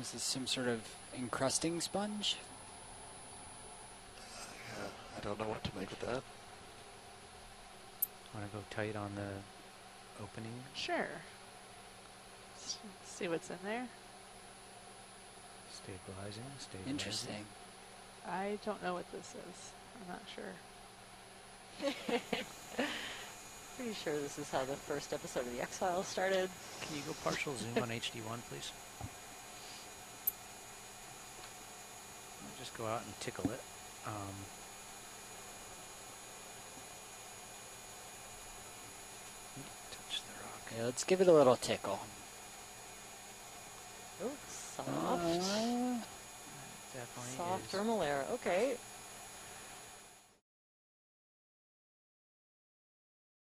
Is this some sort of encrusting sponge? Yeah, I don't know what to make of that. Want to go tight on the opening? Sure. Let's see what's in there. Stabilizing, stabilizing. Interesting. I don't know what this is. I'm not sure. Pretty sure this is how the first episode of the X-Files started. Can you go partial zoom on HD1, please? I'll just go out and tickle it. Touch the rock. Yeah, let's give it a little tickle. Oh, soft. Definitely soft thermal layer. Okay.